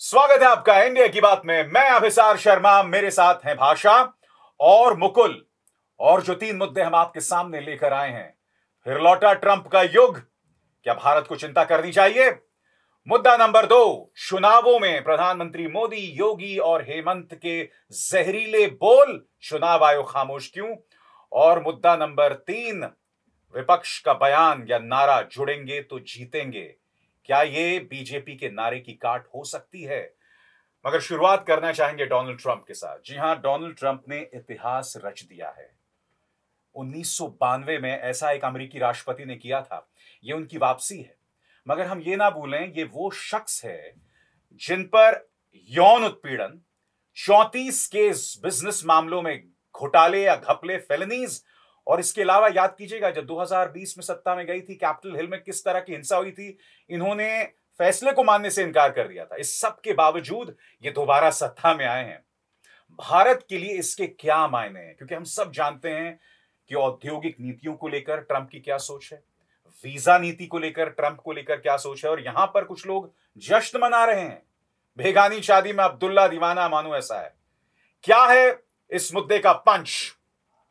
स्वागत है आपका इंडिया की बात में। मैं अभिसार शर्मा, मेरे साथ हैं भाषा और मुकुल। और जो तीन मुद्दे हम आपके सामने लेकर आए हैं, फिर लौटा ट्रंप का युग, क्या भारत को चिंता करनी चाहिए? मुद्दा नंबर 2, चुनावों में प्रधानमंत्री मोदी, योगी और हेमंत के जहरीले बोल, चुनाव आयोग खामोश क्यों? और मुद्दा नंबर 3, विपक्ष का बयान या नारा, जुड़ेंगे तो जीतेंगे, क्या ये बीजेपी के नारे की काट हो सकती है? मगर शुरुआत करना चाहेंगे डोनाल्ड ट्रंप के साथ। जी हां, डोनाल्ड ट्रंप ने इतिहास रच दिया है। 1992 में ऐसा एक अमेरिकी राष्ट्रपति ने किया था। ये उनकी वापसी है, मगर हम ये ना भूलें, ये वो शख्स है जिन पर यौन उत्पीड़न, 34 केस बिजनेस मामलों में घोटाले या घपले, फेलनीज, और इसके अलावा याद कीजिएगा जब 2020 में सत्ता में गई थी, कैपिटल हिल में किस तरह की हिंसा हुई थी, इन्होंने फैसले को मानने से इनकार कर दिया था। इस सब के बावजूद ये दोबारा सत्ता में आए हैं। भारत के लिए इसके क्या मायने हैं, क्योंकि हम सब जानते हैं कि औद्योगिक नीतियों को लेकर ट्रंप की क्या सोच है, वीजा नीति को लेकर ट्रंप को लेकर क्या सोच है, और यहां पर कुछ लोग जश्न मना रहे हैं, बेगानी शादी में अब्दुल्ला दीवाना मानो ऐसा है। क्या है इस मुद्दे का पंच,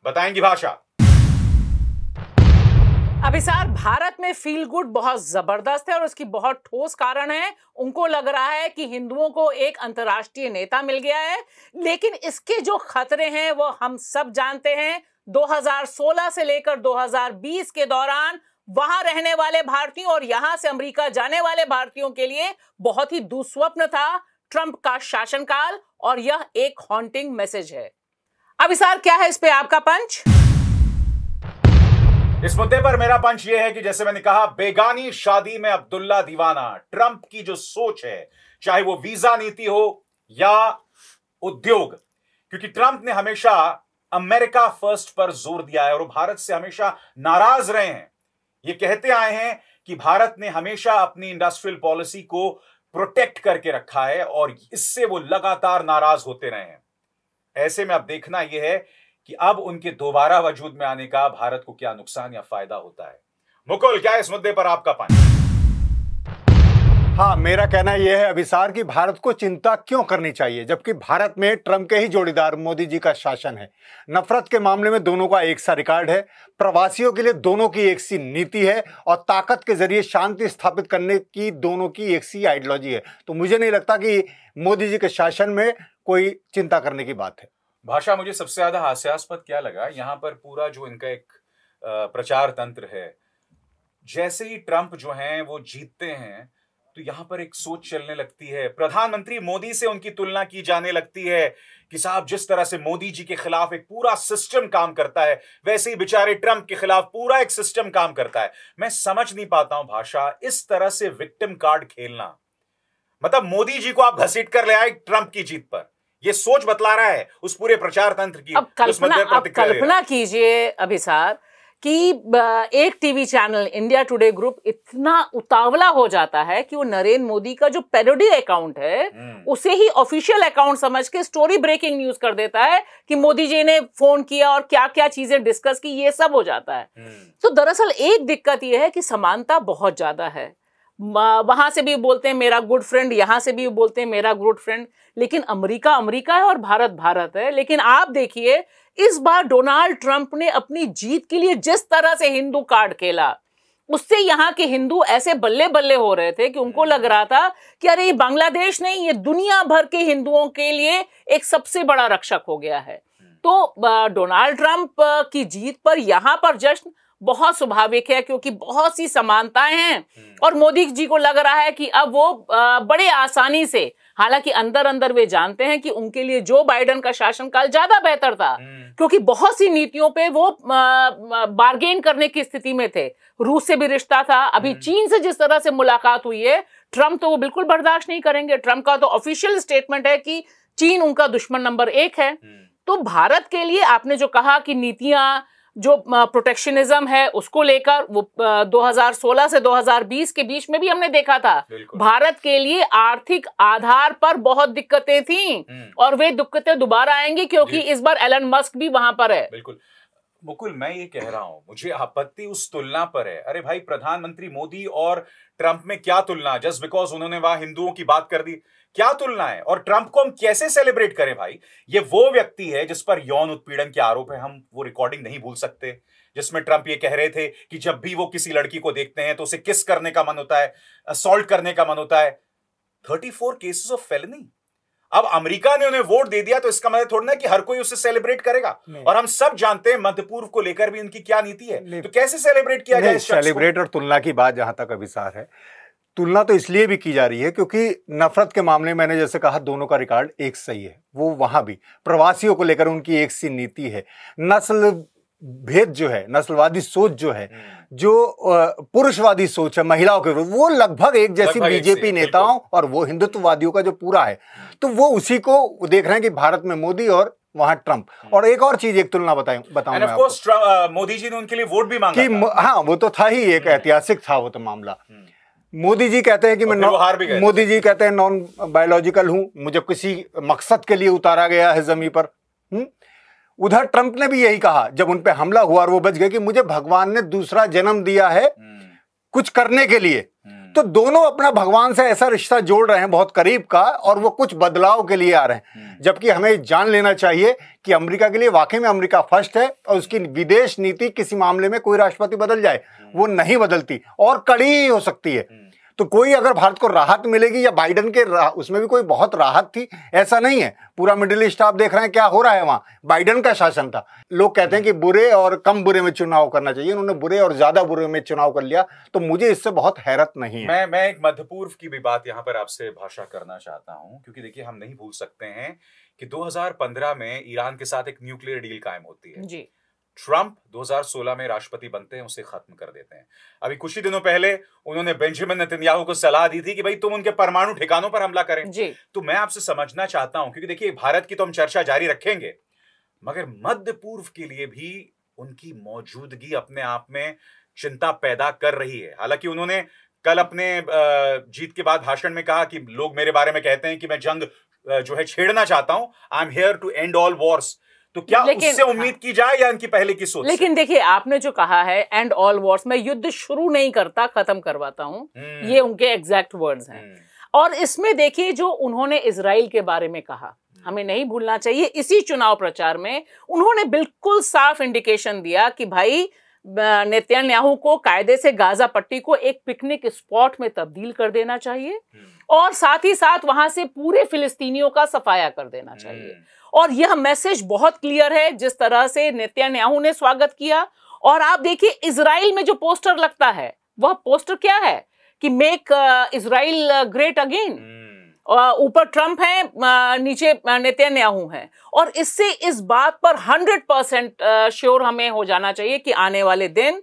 बताएंगी भाषा। अभिसार, भारत में फील गुड बहुत जबरदस्त है और उसकी बहुत ठोस कारण है। उनको लग रहा है कि हिंदुओं को एक अंतर्राष्ट्रीय नेता मिल गया है, लेकिन इसके जो खतरे हैं वो हम सब जानते हैं। 2016 से लेकर 2020 के दौरान वहां रहने वाले भारतीयों और यहां से अमेरिका जाने वाले भारतीयों के लिए बहुत ही दुस्वप्न था ट्रंप का शासनकाल, और यह एक हॉन्टिंग मैसेज है। अभिसार, क्या है इस पे आपका पंच? इस मुद्दे पर मेरा पंच यह है कि जैसे मैंने कहा, बेगानी शादी में अब्दुल्ला दीवाना, ट्रंप की जो सोच है, चाहे वो वीजा नीति हो या उद्योग, क्योंकि ट्रंप ने हमेशा अमेरिका फर्स्ट पर जोर दिया है और वो भारत से हमेशा नाराज रहे हैं। ये कहते आए हैं कि भारत ने हमेशा अपनी इंडस्ट्रियल पॉलिसी को प्रोटेक्ट करके रखा है और इससे वो लगातार नाराज होते रहे हैं। ऐसे में अब देखना यह है कि अब उनके दोबारा वजूद में आने का भारत को क्या नुकसान या फायदा होता है। मुकुल, क्या इस मुद्दे पर आपका पानी? हाँ, मेरा कहना यह है अभिसार कि भारत को चिंता क्यों करनी चाहिए, जबकि भारत में ट्रंप के ही जोड़ीदार मोदी जी का शासन है। नफरत के मामले में दोनों का एक सा रिकॉर्ड है, प्रवासियों के लिए दोनों की एक सी नीति है और ताकत के जरिए शांति स्थापित करने की दोनों की एक सी आइडियोलॉजी है। तो मुझे नहीं लगता कि मोदी जी के शासन में कोई चिंता करने की बात है। भाषा, मुझे सबसे ज्यादा हास्यास्पद क्या लगा यहाँ पर पूरा जो इनका एक प्रचार तंत्र है, जैसे ही ट्रंप जो हैं वो जीतते हैं तो यहाँ पर एक सोच चलने लगती है, प्रधानमंत्री मोदी से उनकी तुलना की जाने लगती है कि साहब जिस तरह से मोदी जी के खिलाफ एक पूरा सिस्टम काम करता है, वैसे ही बेचारे ट्रंप के खिलाफ पूरा एक सिस्टम काम करता है। मैं समझ नहीं पाता हूं भाषा, इस तरह से विक्टिम कार्ड खेलना, मतलब मोदी जी को आप घसीट कर ले आए ट्रंप की जीत पर, ये सोच बतला रहा है उस पूरे प्रचार तंत्र की। अब कल्पना कीजिए अभिसार कि एक TV channel India Today group इतना उतावला हो जाता है कि वो नरेंद्र मोदी का जो पैरोडी अकाउंट है उसे ही ऑफिशियल अकाउंट समझ के स्टोरी ब्रेकिंग न्यूज कर देता है कि मोदी जी ने फोन किया और क्या क्या चीजें डिस्कस की, ये सब हो जाता है। तो दरअसल एक दिक्कत यह है कि समानता बहुत ज्यादा है, वहां से भी बोलते हैं मेरा गुड फ्रेंड, यहाँ से भी बोलते हैं मेरा गुड फ्रेंड, लेकिन अमेरिका अमेरिका है और भारत भारत है। लेकिन आप देखिए इस बार डोनाल्ड ट्रंप ने अपनी जीत के लिए जिस तरह से हिंदू कार्ड खेला, उससे यहाँ के हिंदू ऐसे बल्ले बल्ले हो रहे थे कि उनको लग रहा था कि अरे ये बांग्लादेश नहीं, ये दुनिया भर के हिंदुओं के लिए एक सबसे बड़ा रक्षक हो गया है। तो डोनाल्ड ट्रंप की जीत पर यहाँ पर जश्न बहुत स्वाभाविक है, क्योंकि बहुत सी समानताएं हैं और मोदी जी को लग रहा है कि अब वो बड़े आसानी से, हालांकि अंदर अंदर वे जानते हैं कि उनके लिए जो बाइडन का शासनकाल ज्यादा बेहतर था, क्योंकि बहुत सी नीतियों पे वो बार्गेन करने की स्थिति में थे। रूस से भी रिश्ता था, अभी चीन से जिस तरह से मुलाकात हुई है, ट्रंप तो वो बिल्कुल बर्दाश्त नहीं करेंगे। ट्रंप का तो ऑफिशियल स्टेटमेंट है कि चीन उनका दुश्मन नंबर 1 है। तो भारत के लिए आपने जो कहा कि नीतियां, जो प्रोटेक्शनिज्म है उसको लेकर, वो 2016 से 2020 के बीच में भी हमने देखा था भारत के लिए आर्थिक आधार पर बहुत दिक्कतें थीं और वे दिक्कतें दोबारा आएंगी, क्योंकि इस बार एलन मस्क भी वहां पर है। बिल्कुल मुकुल, मैं ये कह रहा हूं, मुझे आपत्ति उस तुलना पर है। अरे भाई, प्रधानमंत्री मोदी और ट्रंप में क्या तुलना, जस्ट बिकॉज उन्होंने वहां हिंदुओं की बात कर दी। क्या तुलना है? और ट्रंप को हम कैसे सेलिब्रेट करें भाई? ये वो व्यक्ति है जिस पर यौन उत्पीड़न के आरोप है, हम वो रिकॉर्डिंग नहीं भूल सकते जिसमें ट्रंप ये कह रहे थे कि जब भी वो किसी लड़की को देखते हैं तो उसे किस करने का मन होता है, असॉल्ट करने का मन होता है। 34 केसेस ऑफ फेलनी। अब अमेरिका ने उन्हें वोट दे दिया तो इसका मतलब थोड़ा ना कि हर कोई उसे सेलिब्रेट करेगा। और हम सब जानते हैं मध्य पूर्व को लेकर भी उनकी क्या नीति है, तो कैसे सेलिब्रेट किया जाए? सेलिब्रेट और तुलना की बात जहां तक अभिसार है, तुलना तो इसलिए भी की जा रही है क्योंकि नफरत के मामले में मैंने जैसे कहा दोनों का रिकॉर्ड एक सही है। वो वहां भी प्रवासियों को लेकर उनकी एक सी नीति है। नस्ल भेद जो है, नस्लवादी सोच जो है, जो पुरुषवादी सोच है महिलाओं के विरुद्ध, वो लगभग एक जैसी बीजेपी नेताओं और वो हिंदुत्ववादियों का जो पूरा है, तो वो उसी को देख रहे हैं कि भारत में मोदी और वहां ट्रंप। और एक और चीज, एक तुलना बताऊं, मोदी जी ने उनके लिए वोट भी मांगा। हाँ, वो तो था ही, एक ऐतिहासिक था वो तो मामला। मोदी जी कहते हैं कि मैं, मोदी जी कहते हैं नॉन बायोलॉजिकल हूं, मुझे किसी मकसद के लिए उतारा गया है जमीन पर। उधर ट्रंप ने भी यही कहा जब उन पे हमला हुआ और वो बच गए कि मुझे भगवान ने दूसरा जन्म दिया है कुछ करने के लिए। तो दोनों अपना भगवान से ऐसा रिश्ता जोड़ रहे हैं बहुत करीब का, और वो कुछ बदलाव के लिए आ रहे हैं। जबकि हमें जान लेना चाहिए कि अमेरिका के लिए वाकई में अमेरिका फर्स्ट है और उसकी विदेश नीति किसी मामले में कोई राष्ट्रपति बदल जाए वो नहीं बदलती और कड़ी ही हो सकती है। तो कोई अगर भारत को राहत मिलेगी या बाइडन के उसमें भी कोई बहुत राहत थी ऐसा नहीं है। पूरा मिडिल ईस्ट आप देख रहे हैं क्या हो रहा है वहाँ, बाइडन का शासन था। लोग कहते हैं कि बुरे और कम बुरे में चुनाव करना चाहिए, उन्होंने बुरे और ज्यादा बुरे में चुनाव कर लिया, तो मुझे इससे बहुत हैरत नहीं है। मैं एक मध्य पूर्व की भी बात यहाँ पर आपसे भाषा करना चाहता हूँ, क्योंकि देखिए हम नहीं भूल सकते हैं कि 2015 में ईरान के साथ एक न्यूक्लियर डील कायम होती है जी। ट्रंप 2016 में राष्ट्रपति बनते हैं, उसे खत्म कर देते हैं। अभी कुछ ही दिनों पहले उन्होंने बेंजामिन नेतन्याहू को सलाह दी थी कि भाई तुम उनके परमाणु ठिकानों पर हमला करें। तो मैं आपसे समझना चाहता हूं, क्योंकि देखिए भारत की तो हम चर्चा जारी रखेंगे, मगर मध्य पूर्व के लिए भी उनकी मौजूदगी अपने आप में चिंता पैदा कर रही है। हालांकि उन्होंने कल अपने जीत के बाद भाषण में कहा कि लोग मेरे बारे में कहते हैं कि मैं जंग जो है छेड़ना चाहता हूं, I am here to end all wars. तो क्या उससे उम्मीद की जाए या इनकी पहले की सोच? लेकिन देखिए आपने जो कहा है एंड ऑल वॉर्स, मैं युद्ध शुरू नहीं करता खत्म करवाता हूँ, ये उनके एग्जैक्ट वर्ड्स हैं। और इसमें देखिए जो उन्होंने इजराइल के बारे में कहा, हमें नहीं भूलना चाहिए इसी चुनाव प्रचार में उन्होंने बिल्कुल साफ इंडिकेशन दिया कि भाई नेतन्याहू को कायदे से गाजा पट्टी को एक पिकनिक स्पॉट में तब्दील कर देना चाहिए और साथ ही साथ वहां से पूरे फिलिस्तीनियों का सफाया कर देना चाहिए। और यह मैसेज बहुत क्लियर है जिस तरह से नेतन्याहू ने स्वागत किया। और आप देखिए इजराइल में जो पोस्टर लगता है वह पोस्टर क्या है कि मेक इजराइल ग्रेट अगेन। ऊपर ट्रंप हैं, नीचे नेतन्याहू हैं। और इससे इस बात पर 100% श्योर हमें हो जाना चाहिए कि आने वाले दिन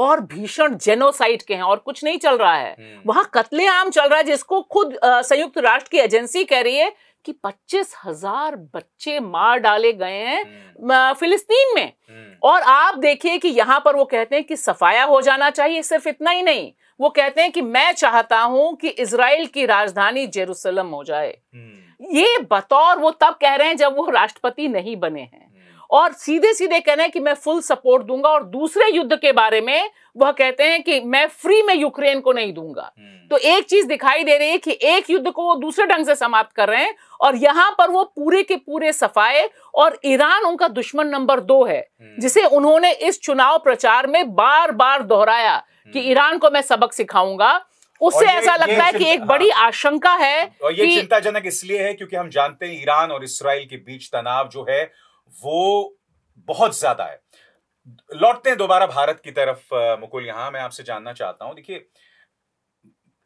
और भीषण जेनोसाइड के हैं, और कुछ नहीं चल रहा है वहां, कत्लेआम चल रहा है जिसको खुद संयुक्त राष्ट्र की एजेंसी कह रही है कि 25,000 बच्चे मार डाले गए हैं फिलिस्तीन में। और आप देखिए कि यहां पर वो कहते हैं कि सफाया हो जाना चाहिए। सिर्फ इतना ही नहीं, वो कहते हैं कि मैं चाहता हूं कि इजराइल की राजधानी जेरूसलम हो जाए। ये बतौर वो तब कह रहे हैं जब वो राष्ट्रपति नहीं बने हैं, और सीधे सीधे कह रहे हैं कि मैं फुल सपोर्ट दूंगा। और दूसरे युद्ध के बारे में वह कहते हैं कि मैं फ्री में यूक्रेन को नहीं दूंगा। तो एक चीज दिखाई दे रही है कि एक युद्ध को वो दूसरे ढंग से समाप्त कर रहे हैं, और यहां पर वो पूरे के पूरे सफाए। और ईरान उनका दुश्मन नंबर 2 है, जिसे उन्होंने इस चुनाव प्रचार में बार बार दोहराया कि ईरान को मैं सबक सिखाऊंगा। उससे ऐसा लगता है कि एक बड़ी आशंका है। और ये चिंताजनक इसलिए है क्योंकि हम जानते हैं ईरान और इसराइल के बीच तनाव जो है वो बहुत ज्यादा है। लौटते हैं दोबारा भारत की तरफ। मुकुल, यहां मैं आपसे जानना चाहता हूं, देखिए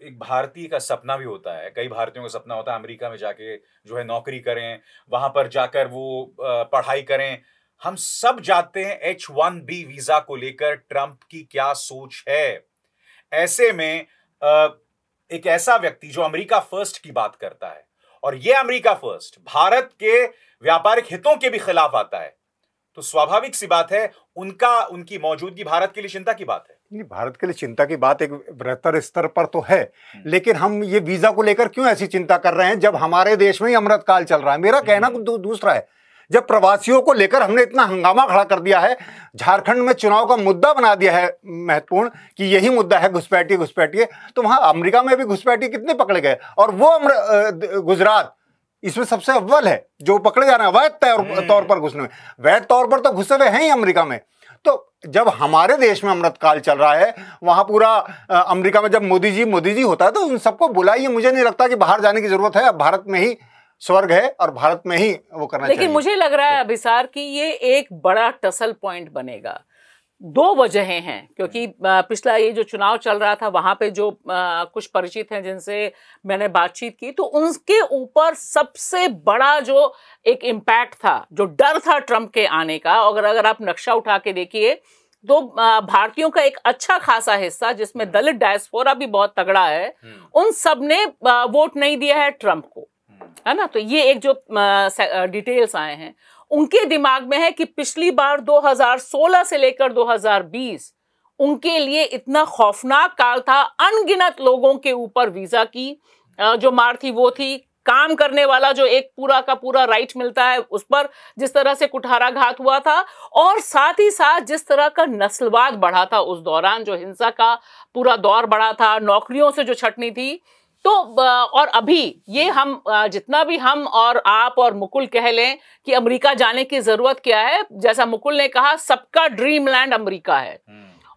एक भारतीय का सपना भी होता है, कई भारतीयों का सपना होता है अमेरिका में जाके जो है नौकरी करें, वहां पर जाकर वो पढ़ाई करें। हम सब जानते हैं H-1B वीजा को लेकर ट्रंप की क्या सोच है। ऐसे में एक ऐसा व्यक्ति जो अमेरिका फर्स्ट की बात करता है, और ये अमेरिका फर्स्ट भारत के व्यापारिक हितों के भी खिलाफ आता है, तो स्वाभाविक सी बात है उनकी मौजूदगी भारत के लिए चिंता की बात है। नहीं, भारत के लिए चिंता की बात एक बेहतर स्तर पर तो है, लेकिन हम ये वीजा को लेकर क्यों ऐसी चिंता कर रहे हैं जब हमारे देश में ही अमृतकाल चल रहा है? मेरा कहना कुछ दूसरा है। जब प्रवासियों को लेकर हमने इतना हंगामा खड़ा कर दिया है, झारखंड में चुनाव का मुद्दा बना दिया है महत्वपूर्ण कि यही मुद्दा है घुसपैठी घुसपैठी, तो वहाँ अमेरिका में भी घुसपैठी कितने पकड़े गए, और वो गुजरात इसमें सबसे अव्वल है जो पकड़े जा रहे हैं अवैध तौर पर घुसने में। वैध तौर पर तो घुसे हुए हैं ही अमेरिका में। तो जब हमारे देश में अमृतकाल चल रहा है, वहाँ पूरा अमेरिका में जब मोदी जी होता है तो उन सबको बुलाइए, मुझे नहीं लगता कि बाहर जाने की जरूरत है, अब भारत में ही स्वर्ग है और भारत में ही वो करना चाहिए। लेकिन मुझे लग रहा है अभिसार कि ये एक बड़ा टसल पॉइंट बनेगा। दो वजहें हैं, क्योंकि पिछला ये जो चुनाव चल रहा था वहाँ पे जो कुछ परिचित हैं जिनसे मैंने बातचीत की, तो उनके ऊपर सबसे बड़ा जो एक इम्पैक्ट था, जो डर था ट्रम्प के आने का, और अगर आप नक्शा उठा के देखिए तो भारतीयों का एक अच्छा खासा हिस्सा जिसमें दलित डायस्पोरा भी बहुत तगड़ा है, उन सब ने वोट नहीं दिया है ट्रम्प को, है ना। तो ये एक जो डिटेल्स आए हैं उनके दिमाग में है कि पिछली बार 2016 से लेकर 2020 उनके लिए इतना खौफनाक काल था, अनगिनत लोगों के ऊपर वीजा की जो मार थी वो थी, काम करने वाला जो एक पूरा का पूरा राइट मिलता है उस पर जिस तरह से कुठाराघात हुआ था, और साथ ही साथ जिस तरह का नस्लवाद बढ़ा था उस दौरान, जो हिंसा का पूरा दौर बढ़ा था, नौकरियों से जो छटनी थी, तो और अभी ये हम जितना भी हम और आप और मुकुल कह लें कि अमेरिका जाने की जरूरत क्या है, जैसा मुकुल ने कहा सबका ड्रीम लैंड अमेरिका है।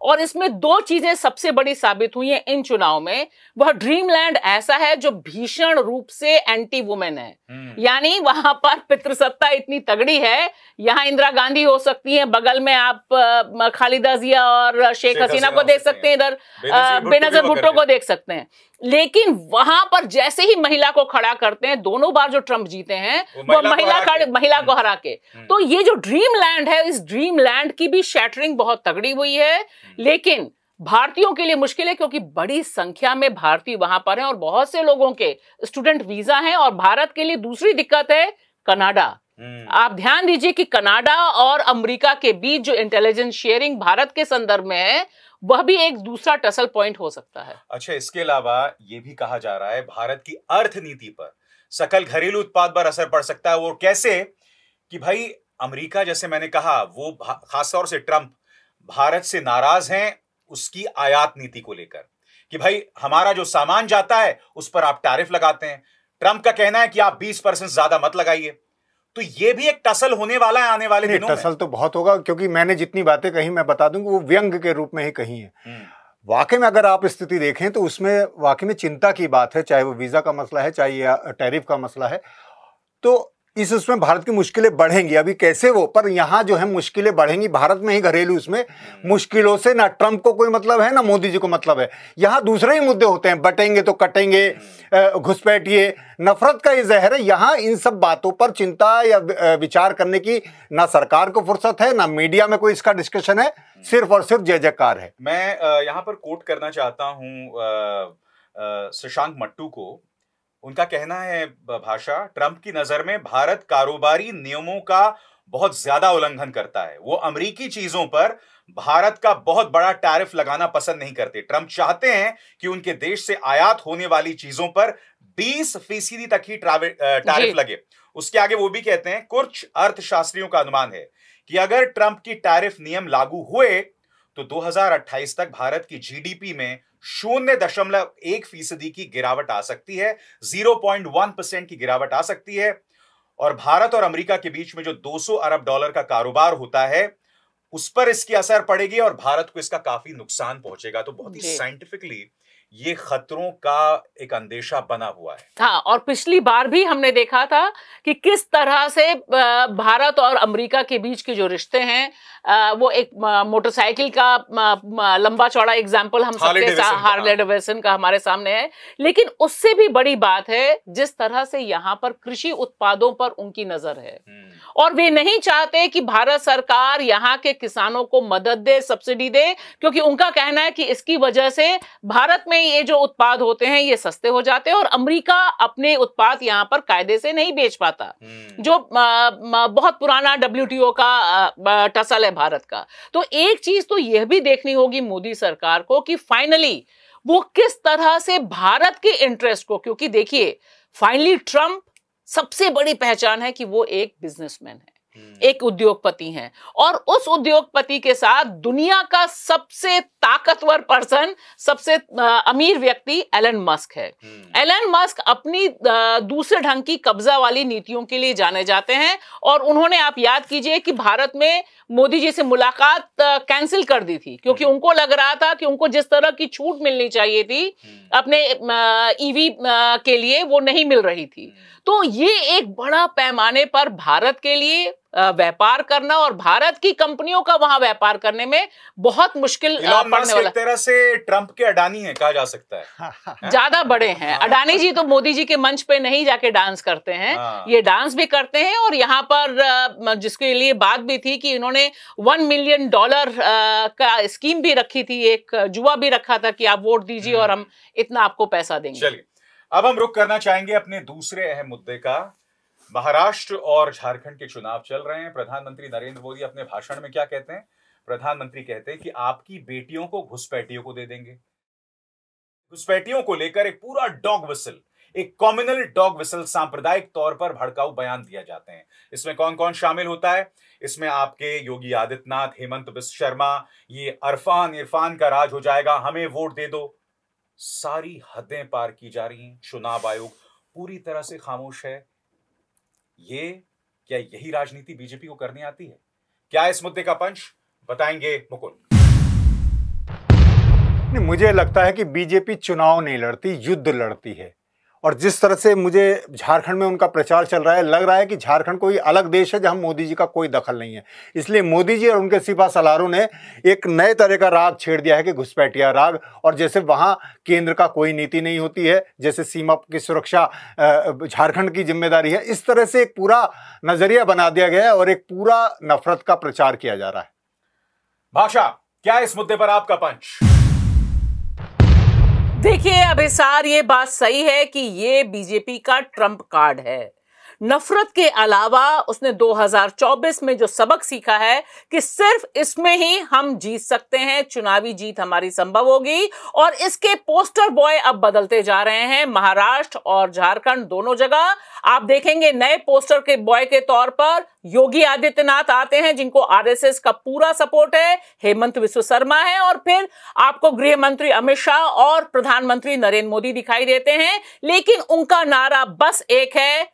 और इसमें दो चीजें सबसे बड़ी साबित हुई हैं इन चुनाव में। वह ड्रीम लैंड ऐसा है जो भीषण रूप से एंटी वुमेन है, यानी वहां पर पितृसत्ता इतनी तगड़ी है, यहाँ इंदिरा गांधी हो सकती हैं, बगल में आप खालिदा जिया और शेख हसीना को देख सकते हैं, इधर बेनजीर भुट्टो को देख सकते हैं, लेकिन वहां पर जैसे ही महिला को खड़ा करते हैं, दोनों बार जो ट्रम्प जीते हैं वो महिला को हरा के। तो ये जो ड्रीम लैंड है, इस ड्रीम लैंड की भी शैटरिंग बहुत तगड़ी हुई है, लेकिन भारतीयों के लिए मुश्किल है क्योंकि बड़ी संख्या में भारतीय वहां पर हैं और बहुत से लोगों के स्टूडेंट वीजा हैं। और भारत के लिए दूसरी दिक्कत है कनाडा। आप ध्यान दीजिए कि कनाडा और अमेरिका के बीच जो इंटेलिजेंस शेयरिंग भारत के संदर्भ में है वह भी एक दूसरा टसल पॉइंट हो सकता है। अच्छा, इसके अलावा यह भी कहा जा रहा है भारत की अर्थनीति पर, सकल घरेलू उत्पाद पर असर पड़ सकता है। वो कैसे? कि भाई अमेरिका, जैसे मैंने कहा, वो खासतौर से ट्रंप भारत से नाराज हैं उसकी आयात नीति को लेकर, कि भाई हमारा जो सामान जाता है उस पर आप टैरिफ लगाते हैं। ट्रंप का कहना है कि आप 20% ज्यादा मत लगाइए। तो ये भी एक टसल होने वाला है आने वाले दिनों में। टसल तो बहुत होगा, क्योंकि मैंने जितनी बातें कही मैं बता दूं कि वो व्यंग के रूप में ही कही है। वाकई में अगर आप स्थिति देखें तो उसमें वाकई में चिंता की बात है, चाहे वो वीजा का मसला है, चाहे टैरिफ का मसला है। तो इसमें भारत की मुश्किलें बढ़ेंगी। अभी कैसे वो, पर यहाँ जो है मुश्किलें बढ़ेंगी भारत में ही घरेलू। उसमें मुश्किलों से ना ट्रंप को कोई मतलब है ना मोदी जी को मतलब है। यहाँ दूसरे ही मुद्दे होते हैं, बटेंगे तो कटेंगे, घुसपैठिए, नफरत का ये जहर है। यहाँ इन सब बातों पर चिंता या विचार करने की ना सरकार को फुर्सत है, ना मीडिया में कोई इसका डिस्कशन है, सिर्फ और सिर्फ जय जयकार है। मैं यहाँ पर कोट करना चाहता हूँ सुशांत मट्टू को। उनका कहना है, भाषा, ट्रंप की नजर में भारत कारोबारी नियमों का बहुत ज्यादा उल्लंघन करता है। वो अमेरिकी चीजों पर भारत का बहुत बड़ा टैरिफ लगाना पसंद नहीं करते। ट्रंप चाहते हैं कि उनके देश से आयात होने वाली चीजों पर 20% तक ही टैरिफ लगे। उसके आगे वो भी कहते हैं, कुछ अर्थशास्त्रियों का अनुमान है कि अगर ट्रंप की टैरिफ नियम लागू हुए तो 2028 तक भारत की जीडीपी में 0.1% की गिरावट आ सकती है, 0.1% की गिरावट आ सकती है। और भारत और अमेरिका के बीच में जो $200 अरब का कारोबार होता है उस पर इसकी असर पड़ेगी और भारत को इसका काफी नुकसान पहुंचेगा। तो बहुत ही साइंटिफिकली ये खतरों का एक अंदेशा बना हुआ है। हाँ, और पिछली बार भी हमने देखा था कि किस तरह से भारत और अमेरिका के बीच के जो रिश्ते हैं, वो एक मोटरसाइकिल का लंबा चौड़ा एग्जाम्पल हम सबके हार्ले डेविडसन का हमारे सामने है। लेकिन उससे भी बड़ी बात है जिस तरह से यहाँ पर कृषि उत्पादों पर उनकी नजर है और वे नहीं चाहते कि भारत सरकार यहाँ के किसानों को मदद दे, सब्सिडी दे, क्योंकि उनका कहना है कि इसकी वजह से भारत में ये जो उत्पाद होते हैं ये सस्ते हो जाते हैं और अमेरिका अपने उत्पाद यहाँ पर कायदे से नहीं बेच पाता, जो बहुत पुराना WTO का टसल है भारत का। तो एक चीज तो यह भी देखनी होगी मोदी सरकार को कि फाइनली वो किस तरह से भारत के इंटरेस्ट को, क्योंकि देखिए फाइनली ट्रंप सबसे बड़ी पहचान है कि वो एक बिजनेसमैन है। एक उद्योगपति हैं और उस उद्योगपति के साथ दुनिया का सबसे ताकतवर पर्सन, सबसे अमीर व्यक्ति एलन मस्क है। एलन मस्क अपनी दूसरे ढंग की कब्जा वाली नीतियों के लिए जाने जाते हैं और उन्होंने, आप याद कीजिए कि भारत में मोदी जी से मुलाकात कैंसिल कर दी थी क्योंकि उनको लग रहा था कि उनको जिस तरह की छूट मिलनी चाहिए थी अपने ईवी के लिए वो नहीं मिल रही थी। तो ये एक बड़ा पैमाने पर भारत के लिए व्यापार करना और भारत की कंपनियों का वहां व्यापार करने में बहुत मुश्किल पड़ने वाला। एक तरह से ट्रंप के अडानी है कहा जा सकता है, ज्यादा बड़े हैं। अडानी जी तो मोदी जी के मंच पे नहीं जाके डांस करते हैं, ये डांस भी करते हैं। और यहाँ पर जिसके लिए बात भी थी कि इन्होंने $1 मिलियन का स्कीम भी रखी थी, एक जुआ भी रखा था कि आप वोट दीजिए और हम इतना आपको पैसा देंगे। चलिए अब हम रुक करना चाहेंगे अपने दूसरे अहम मुद्दे का। महाराष्ट्र और झारखंड के चुनाव चल रहे हैं। प्रधानमंत्री नरेंद्र मोदी अपने भाषण में क्या कहते हैं? प्रधानमंत्री कहते हैं कि आपकी बेटियों को घुसपैठियों को दे देंगे। घुसपैठियों को लेकर एक पूरा डॉग विसल, एक कॉम्युनल डॉग विसल सांप्रदायिक तौर पर भड़काऊ बयान दिया जाते हैं। इसमें कौन कौन शामिल होता है? इसमें आपके योगी आदित्यनाथ, हेमंत बिस्वा शर्मा, ये इरफान का राज हो जाएगा, हमें वोट दे दो। सारी हदें पार की जा रही हैं। चुनाव आयोग पूरी तरह से खामोश है। ये क्या यही राजनीति बीजेपी को करनी आती है? क्या इस मुद्दे का पंच बताएंगे मुकुल? नहीं, मुझे लगता है कि बीजेपी चुनाव नहीं लड़ती, युद्ध लड़ती है। और जिस तरह से मुझे झारखंड में उनका प्रचार चल रहा है, लग रहा है कि झारखंड कोई अलग देश है जहां मोदी जी का कोई दखल नहीं है। इसलिए मोदी जी और उनके सिपा सलारों ने एक नए तरह का राग छेड़ दिया है कि घुसपैठिया राग। और जैसे वहां केंद्र का कोई नीति नहीं होती है, जैसे सीमा की सुरक्षा झारखंड की जिम्मेदारी है, इस तरह से एक पूरा नजरिया बना दिया गया है और एक पूरा नफरत का प्रचार किया जा रहा है। भाषा, क्या इस मुद्दे पर आपका पंच? देखिए अभिसार, ये बात सही है कि ये बीजेपी का ट्रम्प कार्ड है। नफरत के अलावा उसने 2024 में जो सबक सीखा है कि सिर्फ इसमें ही हम जीत सकते हैं, चुनावी जीत हमारी संभव होगी। और इसके पोस्टर बॉय अब बदलते जा रहे हैं। महाराष्ट्र और झारखंड दोनों जगह आप देखेंगे नए पोस्टर के बॉय के तौर पर योगी आदित्यनाथ आते हैं जिनको आरएसएस का पूरा सपोर्ट है, हेमंत बिस्वा शर्मा है, और फिर आपको गृह मंत्री अमित शाह और प्रधानमंत्री नरेंद्र मोदी दिखाई देते हैं। लेकिन उनका नारा बस एक है,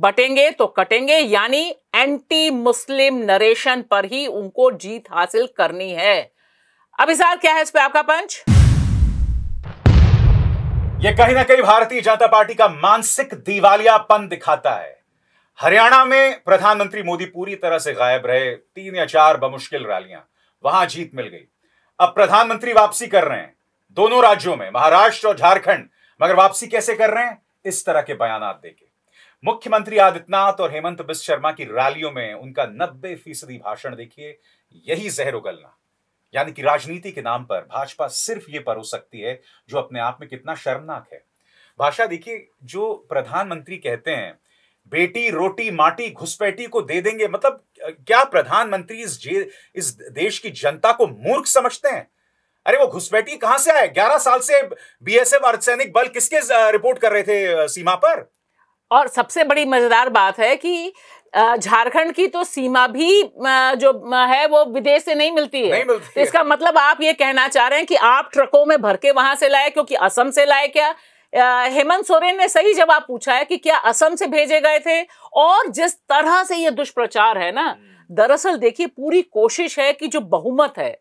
बटेंगे तो कटेंगे, यानी एंटी मुस्लिम नरेशन पर ही उनको जीत हासिल करनी है। अब इस बार क्या है इस पे आपका पंच? यह कहीं ना कहीं भारतीय जनता पार्टी का मानसिक दिवालियापन दिखाता है। हरियाणा में प्रधानमंत्री मोदी पूरी तरह से गायब रहे, 3 या 4 बमुश्किल रैलियां, वहां जीत मिल गई। अब प्रधानमंत्री वापसी कर रहे हैं दोनों राज्यों में, महाराष्ट्र और झारखंड, मगर वापसी कैसे कर रहे हैं? इस तरह के बयानात देके। मुख्यमंत्री आदित्यनाथ और हेमंत बिस्वा शर्मा की रैलियों में उनका 90% भाषण देखिए, यही जहर उगलना। यानी कि राजनीति के नाम पर भाजपा सिर्फ ये परो सकती है, जो अपने आप में कितना शर्मनाक है। भाषा, देखिए जो प्रधानमंत्री कहते हैं बेटी रोटी माटी घुसपैठी को दे देंगे, मतलब क्या प्रधानमंत्री इस देश की जनता को मूर्ख समझते हैं? अरे वो घुसपैठी कहां से आए? 11 साल से BSF अर्धसैनिक बल किसके रिपोर्ट कर रहे थे सीमा पर? और सबसे बड़ी मजेदार बात है कि झारखंड की तो सीमा भी जो है वो विदेश से नहीं मिलती है। इसका मतलब आप ये कहना चाह रहे हैं कि आप ट्रकों में भर के वहां से लाए, क्योंकि असम से लाए क्या? हेमंत सोरेन ने सही जवाब पूछा है कि क्या असम से भेजे गए थे? और जिस तरह से ये दुष्प्रचार है ना, दरअसल देखिए पूरी कोशिश है कि जो बहुमत है,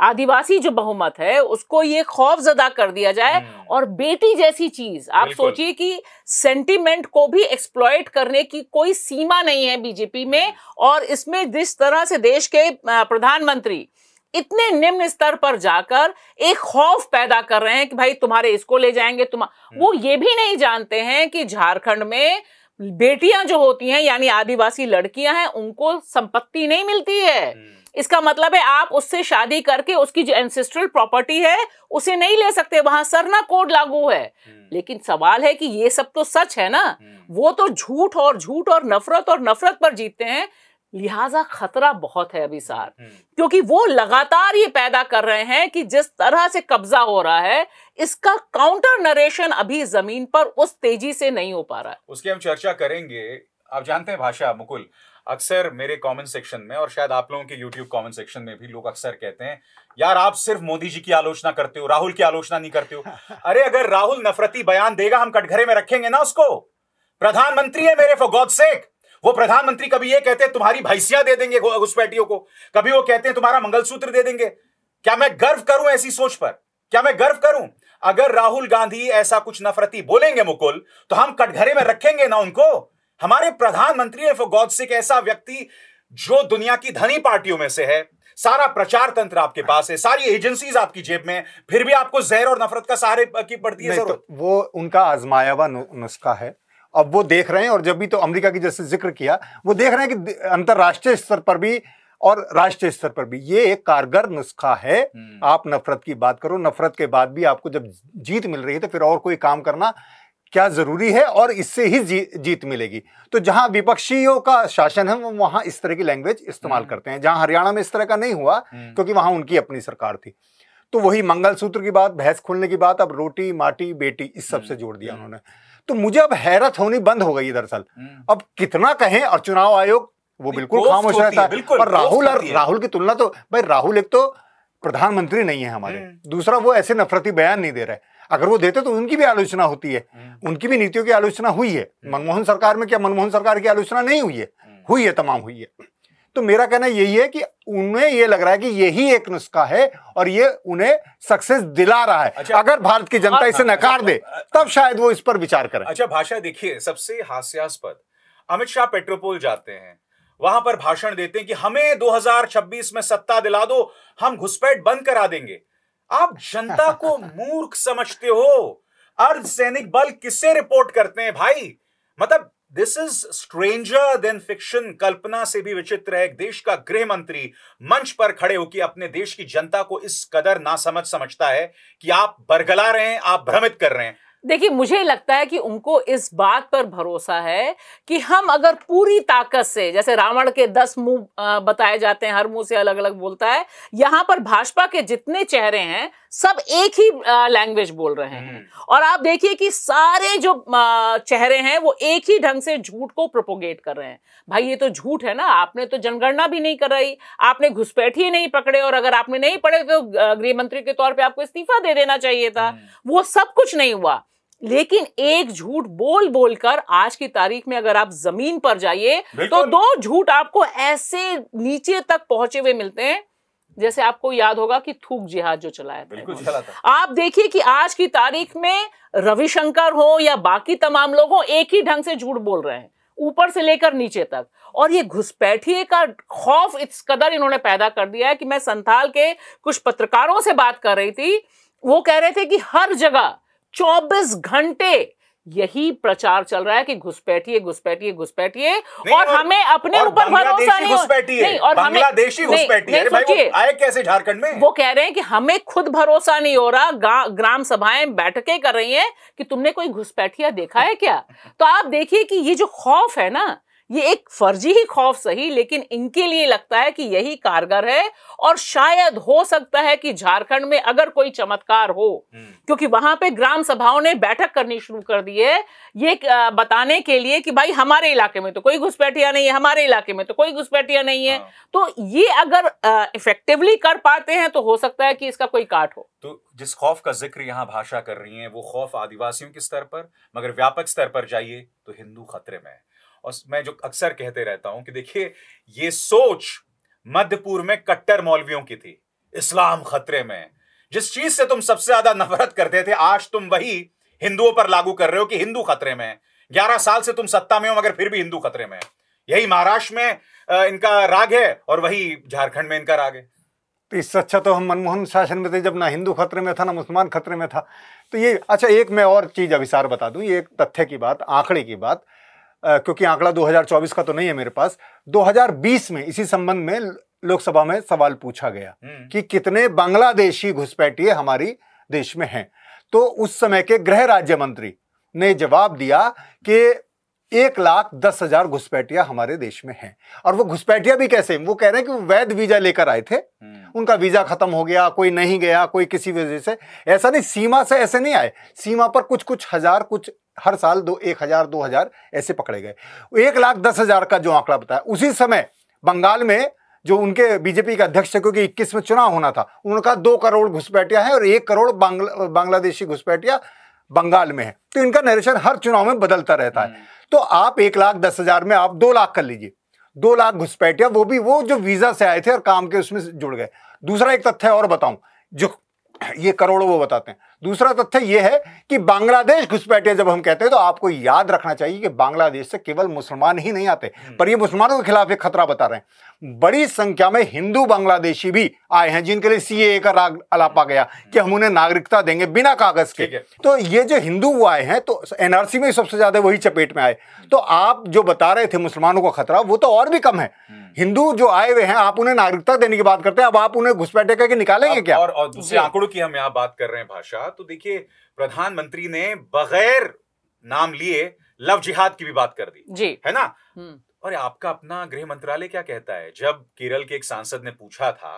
आदिवासी जो बहुमत है, उसको ये खौफजदा कर दिया जाए। और बेटी जैसी चीज, आप सोचिए कि सेंटिमेंट को भी एक्सप्लॉइट करने की कोई सीमा नहीं है बीजेपी में। और इसमें जिस तरह से देश के प्रधानमंत्री इतने निम्न स्तर पर जाकर एक खौफ पैदा कर रहे हैं कि भाई तुम्हारे इसको ले जाएंगे, वो ये भी नहीं जानते हैं कि झारखंड में बेटियां जो होती हैं, यानी आदिवासी लड़कियां हैं, उनको संपत्ति नहीं मिलती है। इसका मतलब है आप उससे शादी करके उसकी जो एंसेस्ट्रल प्रॉपर्टी है उसे नहीं ले सकते, वहां सरना कोड लागू है। लेकिन सवाल है कि ये सब तो सच है ना, वो तो झूठ और झूठ और नफरत पर जीतते हैं। लिहाजा खतरा बहुत है अभिसार, क्योंकि वो लगातार ये पैदा कर रहे हैं कि जिस तरह से कब्जा हो रहा है, इसका काउंटर नरेशन अभी जमीन पर उस तेजी से नहीं हो पा रहा है। उसकी हम चर्चा करेंगे। आप जानते हैं भाषा, मुकुल, अक्सर मेरे कमेंट सेक्शन में और शायद आप लोगों के यूट्यूब कमेंट सेक्शन में भी लोग अक्सर कहते हैं, यार आप सिर्फ मोदी जी की आलोचना करते हो, राहुल की आलोचना नहीं करते हो। अरे अगर राहुल नफरती बयान देगा हम कटघरे में रखेंगे ना उसको। प्रधानमंत्री है मेरे, फॉर गॉड सेक। वो प्रधानमंत्री कभी ये कहते हैं तुम्हारी भैंसियां दे देंगे घुसपैठियों को, कभी वो कहते हैं तुम्हारा मंगलसूत्र दे देंगे। क्या मैं गर्व करूं ऐसी सोच पर? क्या मैं गर्व करूं? अगर राहुल गांधी ऐसा कुछ नफरती बोलेंगे मुकुल, तो हम कटघरे में रखेंगे ना उनको। हमारे प्रधानमंत्री है फॉर गॉड सेक, ऐसा व्यक्ति जो दुनिया की धनी पार्टियों में से है, सारा प्रचार तंत्र आपके पास है, सारी एजेंसीज आपकी जेब में, फिर भी आपको जहर और नफरत का सहारे की पड़ती है। तो वो उनका आजमाया हुआ नुस्खा है। अब वो देख रहे हैं, और जब भी तो अमेरिका की जैसे जिक्र किया, वो देख रहे हैं कि अंतरराष्ट्रीय स्तर पर भी और राष्ट्रीय स्तर पर भी ये एक कारगर नुस्खा है। आप नफरत की बात करो, नफरत के बाद भी आपको जब जीत मिल रही है तो फिर और कोई काम करना क्या जरूरी है, और इससे ही जीत मिलेगी। तो जहां विपक्षियों का शासन है वहां इस तरह की लैंग्वेज इस्तेमाल करते हैं। जहां हरियाणा में इस तरह का नहीं हुआ क्योंकि वहां उनकी अपनी सरकार थी। तो वही मंगलसूत्र की बात, भैंस खोलने की बात, अब रोटी माटी बेटी इस सब से जोड़ दिया उन्होंने। तो मुझे अब हैरत होनी बंद हो गई है दरअसल। अब कितना कहें, और चुनाव आयोग वो बिल्कुल खामोश रहता है। पर राहुल की तुलना तो भाई, राहुल एक तो प्रधानमंत्री नहीं है हमारे, दूसरा वो ऐसे नफरती बयान नहीं दे रहे। अगर वो देते तो उनकी भी आलोचना होती है, उनकी भी नीतियों की आलोचना हुई है। मनमोहन सरकार में क्या मनमोहन सरकार की आलोचना नहीं हुई है? हुई है, तमाम हुई है। तो मेरा कहना यही है कि उन्हें ये लग रहा है कि यही एक नुस्खा है और ये उन्हें सक्सेस दिला रहा है। अच्छा, अगर भारत की जनता इसे नकार दे तब शायद वो इस पर विचार करें। अच्छा भाषा, देखिए सबसे हास्यास्पद, अमित शाह पेट्रोपोल जाते हैं, वहां पर भाषण देते हैं कि हमें 2026 में सत्ता दिला दो, हम घुसपैठ बंद करा देंगे। आप जनता को मूर्ख समझते हो? अर्धसैनिक बल किससे रिपोर्ट करते हैं भाई? मतलब this is stranger than fiction, कल्पना से भी विचित्र है। एक देश का गृह मंत्री मंच पर खड़े होकर अपने देश की जनता को इस कदर नासमझ समझता है कि आप बरगला रहे हैं, आप भ्रमित कर रहे हैं। देखिए, मुझे लगता है कि उनको इस बात पर भरोसा है कि हम अगर पूरी ताकत से, जैसे रावण के 10 मुंह बताए जाते हैं, हर मुंह से अलग अलग बोलता है, यहां पर भाजपा के जितने चेहरे हैं सब एक ही लैंग्वेज बोल रहे हैं। और आप देखिए कि सारे जो चेहरे हैं वो एक ही ढंग से झूठ को प्रोपोगेट कर रहे हैं। भाई ये तो झूठ है ना, आपने तो जनगणना भी नहीं कराई, आपने घुसपैठ ही नहीं पकड़े, और अगर आपने नहीं पकड़े तो गृहमंत्री के तौर पर आपको इस्तीफा दे देना चाहिए था। वो सब कुछ नहीं हुआ, लेकिन एक झूठ बोल बोलकर आज की तारीख में अगर आप जमीन पर जाइए तो दो झूठ आपको ऐसे नीचे तक पहुंचे हुए मिलते हैं। जैसे आपको याद होगा कि थूक जिहाद जो चलाया था, आप देखिए कि आज की तारीख में रविशंकर हो या बाकी तमाम लोग हो, एक ही ढंग से झूठ बोल रहे हैं ऊपर से लेकर नीचे तक। और ये घुसपैठिए का खौफ इस कदर इन्होंने पैदा कर दिया है कि मैं संथाल के कुछ पत्रकारों से बात कर रही थी, वो कह रहे थे कि हर जगह 24 घंटे यही प्रचार चल रहा है कि घुसपैठिए घुसपैठिए घुसपैठिए, और हमें अपने ऊपर भरोसा नहीं। और बांग्लादेशी घुसपैठिए आए कैसे झारखंड में? वो कह रहे हैं कि हमें खुद भरोसा नहीं हो रहा, ग्राम सभाएं बैठकें कर रही हैं कि तुमने कोई घुसपैठिया देखा है क्या। तो आप देखिए कि ये जो खौफ है ना, ये एक फर्जी ही खौफ सही, लेकिन इनके लिए लगता है कि यही कारगर है। और शायद हो सकता है कि झारखंड में अगर कोई चमत्कार हो, क्योंकि वहां पे ग्राम सभाओं ने बैठक करनी शुरू कर दी है ये बताने के लिए कि भाई हमारे इलाके में तो कोई घुसपैठिया नहीं है, हमारे इलाके में तो कोई घुसपैठिया नहीं है। तो ये अगर इफेक्टिवली कर पाते हैं तो हो सकता है कि इसका कोई काट हो। तो जिस खौफ का जिक्र यहाँ भाषा कर रही है वो खौफ आदिवासियों के स्तर पर, मगर व्यापक स्तर पर जाइए तो हिंदू खतरे में है। और मैं जो अक्सर कहते रहता हूं कि देखिए ये सोच मध्य पूर्व में कट्टर मौलवियों की थी, इस्लाम खतरे में। जिस चीज से तुम सबसे ज्यादा नफरत करते थे आज तुम वही हिंदुओं पर लागू कर रहे हो कि हिंदू खतरे में। 11 साल से तुम सत्ता में हो मगर फिर भी हिंदू खतरे में। यही महाराष्ट्र में इनका राग है और वही झारखंड में इनका राग है। तो इससे अच्छा तो हम मनमोहन शासन में थे, जब ना हिंदू खतरे में था ना मुसलमान खतरे में था। तो ये अच्छा, एक मैं और चीज अभिसार बता दूं, ये एक तथ्य की बात, आंकड़े की बात, क्योंकि आंकड़ा 2024 का तो नहीं है मेरे पास। 2020 में इसी संबंध में लोकसभा में सवाल पूछा गया कि कितने बांग्लादेशी घुसपैठिए हमारी देश में हैं। तो उस समय के गृह राज्य मंत्री ने जवाब दिया कि 1,10,000 घुसपैठिया हमारे देश में हैं। और वो घुसपैठिया भी कैसे, वो कह रहे हैं कि वो वैध वीजा लेकर आए थे, उनका वीजा खत्म हो गया, कोई नहीं गया, कोई किसी वजह से, ऐसा नहीं सीमा से ऐसे नहीं आए, सीमा पर कुछ कुछ हजार, कुछ हर साल 1,000-2,000 ऐसे पकड़े गए। 1,10,000 का जो आंकड़ा बताया, उसी समय बंगाल में जो उनके बीजेपी के अध्यक्ष थे, क्योंकि 21 में चुनाव होना था, उनका 2 करोड़ घुसपैठिया है और 1 करोड़ बांग्लादेशी घुसपैठिया बंगाल में है। तो इनका नरेशन हर चुनाव में बदलता रहता है। तो आप 1,10,000 में आप 2 लाख कर लीजिए, 2 लाख घुसपैठिया, वो भी वो जो वीजा से आए थे और काम के उसमें जुड़ गए। दूसरा एक तथ्य और बताऊं, जो ये करोड़ों वो बताते हैं, दूसरा तथ्य ये है कि बांग्लादेश घुसपैठिया जब हम कहते हैं तो आपको याद रखना चाहिए कि बांग्लादेश से केवल मुसलमान ही नहीं आते, पर ये मुसलमानों के खिलाफ एक खतरा बता रहे हैं। बड़ी संख्या में हिंदू बांग्लादेशी भी आए हैं, जिनके लिए CAA का राग अलापा गया कि हम उन्हें नागरिकता देंगे बिना कागज के। तो ये जो हिंदू वो आए हैं, तो NRC में सबसे ज्यादा वही चपेट में आए। तो आप जो बता रहे थे मुसलमानों का खतरा, वो तो और भी कम है। हिंदू जो आए हुए हैं, आप उन्हें नागरिकता देने की बात करते हैं, अब आप उन्हें घुसपैठिया करके निकालेंगे क्या? और दूसरे आंकड़ों की हम यहाँ बात कर रहे हैं भाषा, तो देखिए प्रधानमंत्री ने बगैर नाम लिए लव जिहाद की भी बात कर दी जी, है ना। और आपका अपना गृह मंत्रालय क्या कहता है? जब केरल के एक सांसद ने पूछा था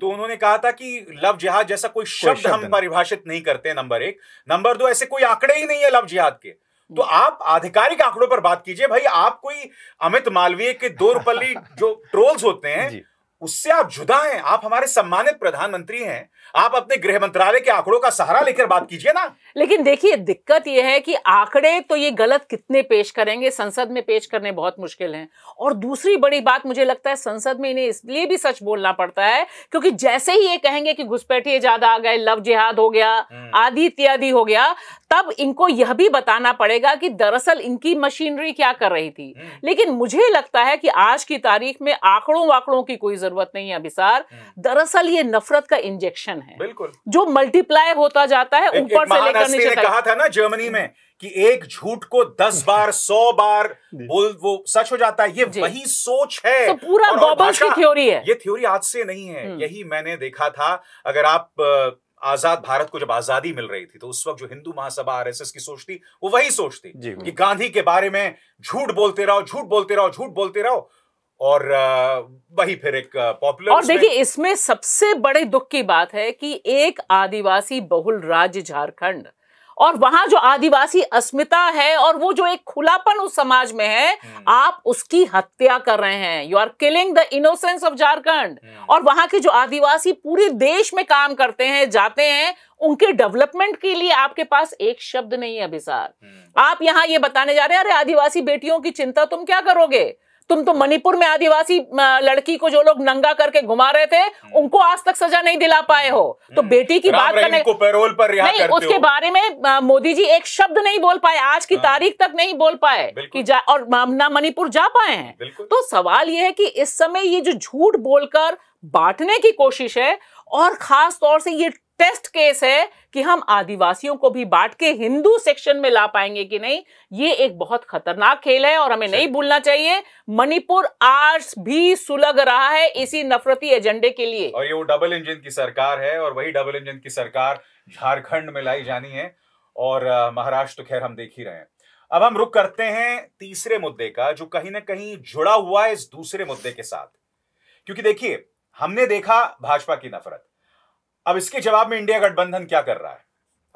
तो उन्होंने कहा था कि लव जिहाद जैसा कोई शब्द हम परिभाषित नहीं करते, नंबर एक। नंबर दो, ऐसे कोई आंकड़े ही नहीं है लव जिहाद के। तो आप आधिकारिक आंकड़ों पर बात कीजिए भाई। आप कोई अमित मालवीय के 2 रुपये जो ट्रोल्स होते हैं उससे आप जुदा हैं। आप हमारे सम्मानित प्रधानमंत्री हैं, आप अपने गृह मंत्रालय के आंकड़ों का सहारा लेकर बात कीजिए ना। लेकिन देखिए, दिक्कत यह है कि आंकड़े तो ये गलत कितने पेश करेंगे, संसद में पेश करने बहुत मुश्किल हैं। और दूसरी बड़ी बात मुझे लगता है, संसद में इन्हें इसलिए भी सच बोलना पड़ता है क्योंकि जैसे ही ये कहेंगे कि घुसपैठिए ज्यादा आ गए, लव जिहाद हो गया, आदि इत्यादि हो गया, तब इनको यह भी बताना पड़ेगा कि दरअसल इनकी मशीनरी क्या कर रही थी। लेकिन मुझे लगता है कि आज की तारीख में आंकड़ों वाकड़ों की कोई जरूरत नहीं है अभिसार। दरअसल ये नफरत का इंजेक्शन है, बिल्कुल, जो मल्टीप्लाई होता जाता है ऊपर से लेकर नीचे तक। कहा था ना जर्मनी में कि एक झूठ को 10 बार 100 बार बोल वो सच हो जाता है। ये वही सोच है, तो पूरा गॉबल्स की थ्योरी है। ये थ्योरी आज से नहीं है, यही मैंने देखा था। अगर आप आजाद भारत को जब आजादी मिल रही थी तो उस वक्त जो हिंदू महासभा RSS की सोच थी वो वही सोच थी कि गांधी के बारे में झूठ बोलते रहो, झूठ बोलते रहो, झूठ बोलते रहो, और वही फिर एक पॉपुलर। और देखिए, इसमें सबसे बड़े दुख की बात है कि एक आदिवासी बहुल राज्य झारखंड, और वहां जो आदिवासी अस्मिता है और वो जो एक खुलापन उस समाज में है, आप उसकी हत्या कर रहे हैं। You are killing the innocence of Jharkhand. और वहां के जो आदिवासी पूरे देश में काम करते हैं, जाते हैं, उनके डेवलपमेंट के लिए आपके पास एक शब्द नहीं है अभिसार। आप यहाँ ये बताने जा रहे हैं, अरे आदिवासी बेटियों की चिंता तुम क्या करोगे? तुम तो मणिपुर में आदिवासी लड़की को जो लोग नंगा करके घुमा रहे थे उनको आज तक सजा नहीं दिला पाए हो। तो बेटी की बात करने को पैरोल पर रिहा करते हो, उसके बारे में मोदी जी एक शब्द नहीं बोल पाए, आज की तारीख तक नहीं बोल पाए कि जा, और ना मणिपुर जा पाए हैं। तो सवाल यह है कि इस समय ये जो झूठ बोलकर बांटने की कोशिश है, और खास तौर से ये टेस्ट केस है कि हम आदिवासियों को भी बांट के हिंदू सेक्शन में ला पाएंगे कि नहीं, ये एक बहुत खतरनाक खेल है। और हमें नहीं भूलना चाहिए, मणिपुर आज भी सुलग रहा है इसी नफरती एजेंडे के लिए। और ये वो डबल इंजन की सरकार है, और वही डबल इंजन की सरकार झारखंड में लाई जानी है, और महाराष्ट्र तो खैर हम देख ही रहे हैं। अब हम रुक करते हैं तीसरे मुद्दे का, जो कहीं ना कहीं जुड़ा हुआ है इस दूसरे मुद्दे के साथ। क्योंकि देखिए, हमने देखा भाजपा की नफरत, अब इसके जवाब में इंडिया गठबंधन क्या कर रहा है?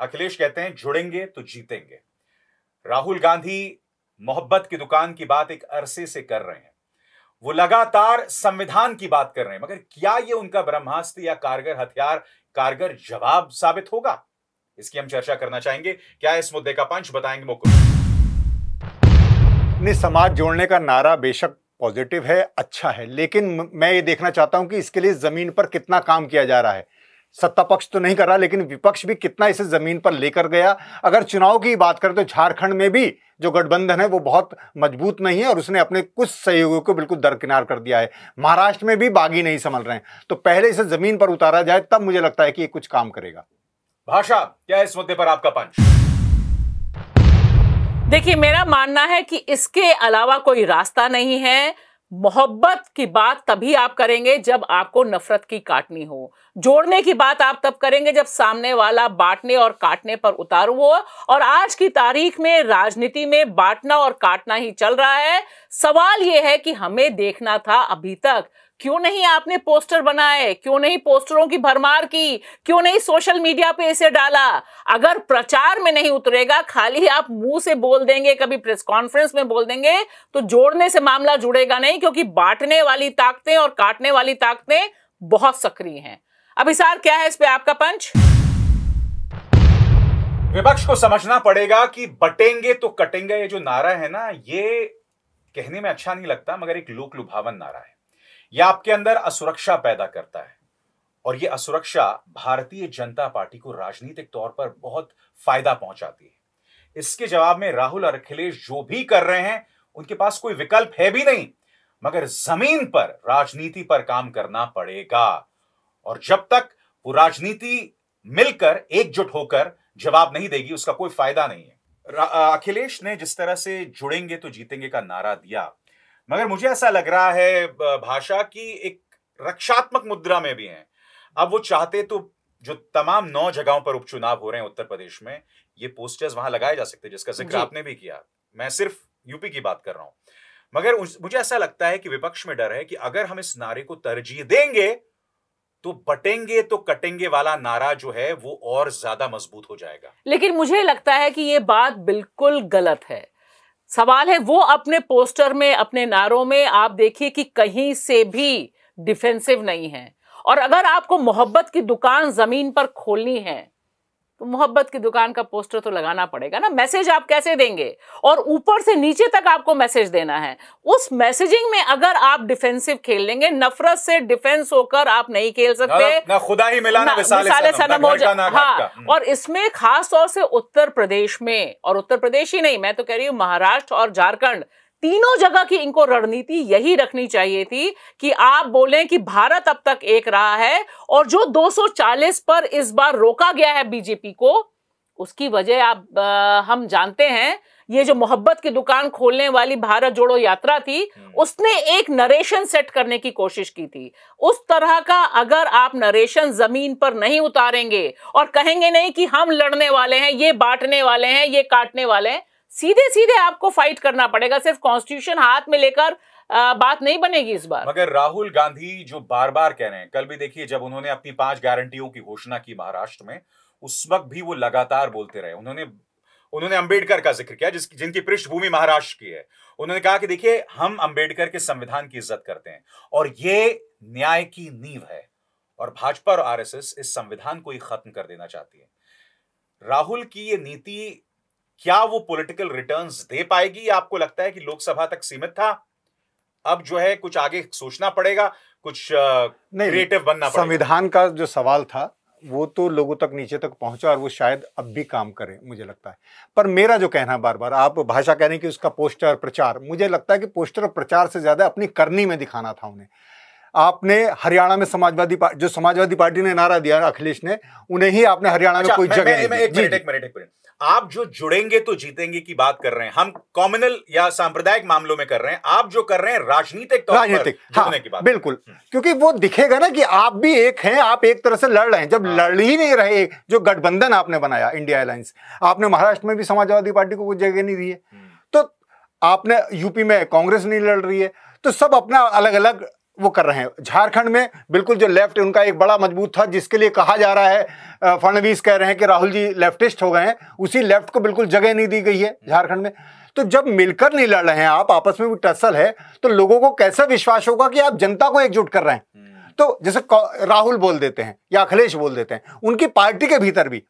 अखिलेश कहते हैं जुड़ेंगे तो जीतेंगे। राहुल गांधी मोहब्बत की दुकान की बात एक अरसे से कर रहे हैं, वो लगातार संविधान की बात कर रहे हैं, मगर क्या ये उनका ब्रह्मास्त्र या कारगर हथियार, कारगर जवाब साबित होगा? इसकी हम चर्चा करना चाहेंगे। क्या इस मुद्दे का पंच बताएंगे मुकुल? समाज जोड़ने का नारा बेशक पॉजिटिव है, अच्छा है, लेकिन मैं ये देखना चाहता हूं कि इसके लिए जमीन पर कितना काम किया जा रहा है। सत्ता पक्ष तो नहीं कर रहा, लेकिन विपक्ष भी कितना इसे जमीन पर लेकर गया। अगर चुनाव की बात करें तो झारखंड में भी जो गठबंधन है वो बहुत मजबूत नहीं है, और उसने अपने कुछ सहयोगियों को बिल्कुल दरकिनार कर दिया है। महाराष्ट्र में भी बागी नहीं संभल रहे हैं। तो पहले इसे जमीन पर उतारा जाए, तब मुझे लगता है कि ये कुछ काम करेगा। भाषा, क्या इस मुद्दे पर आपका पंच? देखिए, मेरा मानना है कि इसके अलावा कोई रास्ता नहीं है। मोहब्बत की बात तभी आप करेंगे जब आपको नफरत की काटनी हो। जोड़ने की बात आप तब करेंगे जब सामने वाला बांटने और काटने पर उतारू हो। और आज की तारीख में राजनीति में बांटना और काटना ही चल रहा है। सवाल यह है कि हमें देखना था अभी तक, क्यों नहीं आपने पोस्टर बनाए, क्यों नहीं पोस्टरों की भरमार की, क्यों नहीं सोशल मीडिया पे इसे डाला। अगर प्रचार में नहीं उतरेगा, खाली आप मुंह से बोल देंगे, कभी प्रेस कॉन्फ्रेंस में बोल देंगे, तो जोड़ने से मामला जुड़ेगा नहीं, क्योंकि बांटने वाली ताकतें और काटने वाली ताकतें बहुत सक्रिय हैं। अभिसार, क्या है इस पे आपका पंच? विपक्ष को समझना पड़ेगा कि बटेंगे तो कटेंगे, ये जो नारा है ना, ये कहने में अच्छा नहीं लगता मगर एक लोक लुभावन नारा है। यह आपके अंदर असुरक्षा पैदा करता है और यह असुरक्षा भारतीय जनता पार्टी को राजनीतिक तौर पर बहुत फायदा पहुंचाती है। इसके जवाब में राहुल और अखिलेश जो भी कर रहे हैं, उनके पास कोई विकल्प है भी नहीं, मगर जमीन पर राजनीति पर काम करना पड़ेगा। और जब तक वो राजनीति मिलकर एकजुट होकर जवाब नहीं देगी, उसका कोई फायदा नहीं है। अखिलेश ने जिस तरह से जुड़ेंगे तो जीतेंगे का नारा दिया, मगर मुझे ऐसा लग रहा है भाषा की एक रक्षात्मक मुद्रा में भी हैं। अब वो चाहते तो जो तमाम 9 जगहों पर उपचुनाव हो रहे हैं उत्तर प्रदेश में, ये पोस्टर्स वहां लगाए जा सकते हैं, जिसका जिक्र आपने भी किया। मैं सिर्फ यूपी की बात कर रहा हूं, मगर मुझे ऐसा लगता है कि विपक्ष में डर है कि अगर हम इस नारे को तरजीह देंगे तो बटेंगे तो कटेंगे वाला नारा जो है वो और ज्यादा मजबूत हो जाएगा। लेकिन मुझे लगता है कि ये बात बिल्कुल गलत है। सवाल है वो अपने पोस्टर में, अपने नारों में आप देखिए कि कहीं से भी डिफेंसिव नहीं है। और अगर आपको मोहब्बत की दुकान जमीन पर खोलनी है तो मोहब्बत की दुकान का पोस्टर तो लगाना पड़ेगा ना। मैसेज आप कैसे देंगे? और ऊपर से नीचे तक आपको मैसेज देना है। उस मैसेजिंग में अगर आप डिफेंसिव खेल लेंगे, नफरत से डिफेंस होकर आप नहीं खेल सकते। ना खुदा ही मिला ना विसाले सनम हो जाए। हाँ, और इसमें खास तौर से उत्तर प्रदेश में, और उत्तर प्रदेश ही नहीं, मैं तो कह रही हूँ महाराष्ट्र और झारखण्ड, तीनों जगह की इनको रणनीति यही रखनी चाहिए थी कि आप बोलें कि भारत अब तक एक रहा है, और जो 240 पर इस बार रोका गया है बीजेपी को, उसकी वजह आप हम जानते हैं। ये जो मोहब्बत की दुकान खोलने वाली भारत जोड़ो यात्रा थी, उसने एक नरेशन सेट करने की कोशिश की थी। उस तरह का अगर आप नरेशन जमीन पर नहीं उतारेंगे और कहेंगे नहीं कि हम लड़ने वाले हैं, ये बांटने वाले हैं, ये काटने वाले हैं, सीधे सीधे आपको फाइट करना पड़ेगा। सिर्फ कॉन्स्टिट्यूशन हाथ में लेकर बात नहीं बनेगी इस बार। मगर राहुल गांधी जो बार बार कह रहे हैं, कल भी देखिए जब उन्होंने अपनी 5 गारंटियों की घोषणा की महाराष्ट्र में, उस वक्त भी वो लगातार बोलते रहे। उन्होंने अंबेडकर का जिक्र किया, जिनकी पृष्ठभूमि महाराष्ट्र की है। उन्होंने कहा कि देखिए हम अंबेडकर के संविधान की इज्जत करते हैं और ये न्याय की नींव है, और भाजपा और RSS इस संविधान को ही खत्म कर देना चाहती है। राहुल की ये नीति क्या वो पॉलिटिकल रिटर्न्स दे पाएगी? आपको लगता है कि लोकसभा तक सीमित था, अब जो है कुछ आगे सोचना पड़ेगा, कुछ क्रिएटिव बनना पड़ेगा? संविधान का जो सवाल था वो तो लोगों तक नीचे तक पहुंचा और वो शायद अब भी काम करे, मुझे लगता है। पर मेरा जो कहना, बार बार आप भाषा कह रहे हैं कि उसका पोस्टर प्रचार, मुझे लगता है कि पोस्टर और प्रचार से ज्यादा अपनी करनी में दिखाना था उन्हें। आपने हरियाणा में समाजवादी पार्टी ने नारा दिया अखिलेश ने, उन्हें ही आपने हरियाणा में कोई जगह नहीं। आप जो जुड़ेंगे तो जीतेंगे की बात कर रहे हैं, हम कॉम्युनल या सांप्रदायिक मामलों में कर रहे हैं, आप जो कर रहे हैं राजनीतिक तौर पर जुड़ने की बात, बिल्कुल, क्योंकि वो दिखेगा ना कि आप भी एक हैं, आप एक तरह से लड़ रहे हैं। जब लड़ ही नहीं रहे, जो गठबंधन आपने बनाया इंडिया अलायंस, आपने महाराष्ट्र में भी समाजवादी पार्टी को कोई जगह नहीं दी है, तो आपने यूपी में कांग्रेस नहीं लड़ रही है, तो सब अपना अलग अलग वो कर रहे हैं। झारखंड में बिल्कुल जो लेफ्ट, उनका एक बड़ा मजबूत था, जिसके लिए कहा जा रहा है, फडणवीस कह रहे हैं कि राहुल जी लेफ्टिस्ट हो गए हैं, उसी लेफ्ट को बिल्कुल जगह नहीं दी गई है झारखंड में। तो जब मिलकर नहीं लड़ रहे हैं आप, आपस में भी टसल है, तो लोगों को कैसा विश्वास होगा कि आप जनता को एकजुट कर रहे हैं? तो जैसे राहुल बोल देते हैं या अखिलेश बोल देते हैं, उनकी पार्टी के भीतर भी